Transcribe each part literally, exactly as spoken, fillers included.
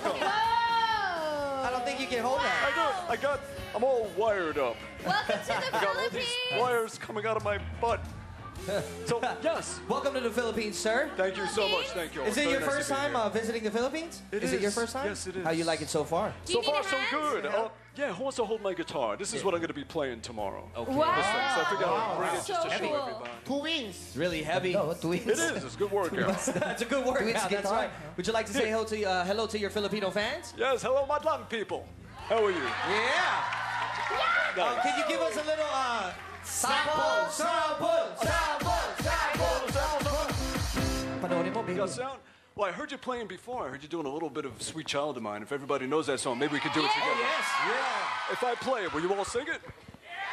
I don't think you can hold wow. that. I, I got, I'm all wired up. Welcome to the Philippines. I got all these wires coming out of my butt. So, yes. Welcome to the Philippines, sir. Thank you so much. Thank you. Is it your first time uh, visiting the Philippines? It is. Is it your first time? Yes, it is. How you like it so far? So far, so good. Yeah. Uh, yeah, who wants to hold my guitar? This is yeah. what I'm going to be playing tomorrow. Okay. Wow. So I figured I'd bring it just to show everybody. Twins. Really heavy. No, twins. It is. It's a good workout. It's a good workout. That's right. Would you like to say hello to, uh, hello to your Filipino fans? Yes. Hello, Madlang people. How are you? Yeah. yeah. Uh, can you give us a little... Uh, Sample, sample, sample, sample, sample. You got sound? Well, I heard you playing before. I heard you doing a little bit of Sweet Child o' Mine. If everybody knows that song, maybe we could do it together. Yes, yeah. If I play it, will you all sing it?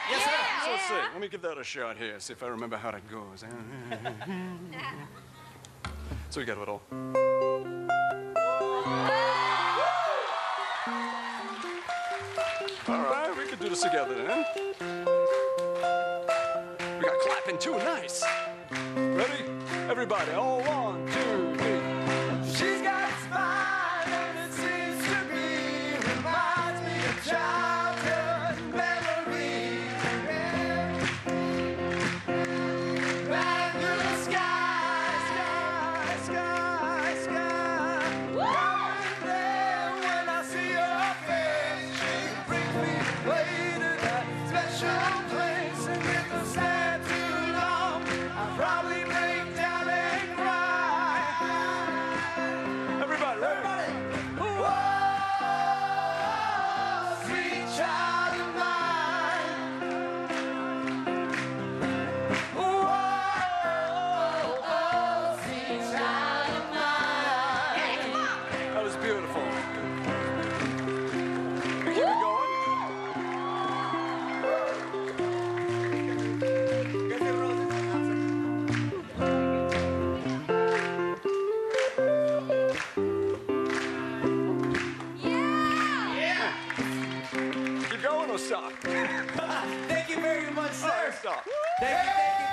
Yes, sir. So let's see. Let me give that a shot here, see if I remember how that goes. So we got a little. All right, we could do this together then. We got clapping too, nice. Ready? Everybody, all one, two, three. She's got a smile and it seems to be reminds me of childhood memories. Back through the sky, sky, sky, sky. Right there when I see her face, she brings me away to that special place. Thank you very much, sir. Right, stop. Thank you, thank you.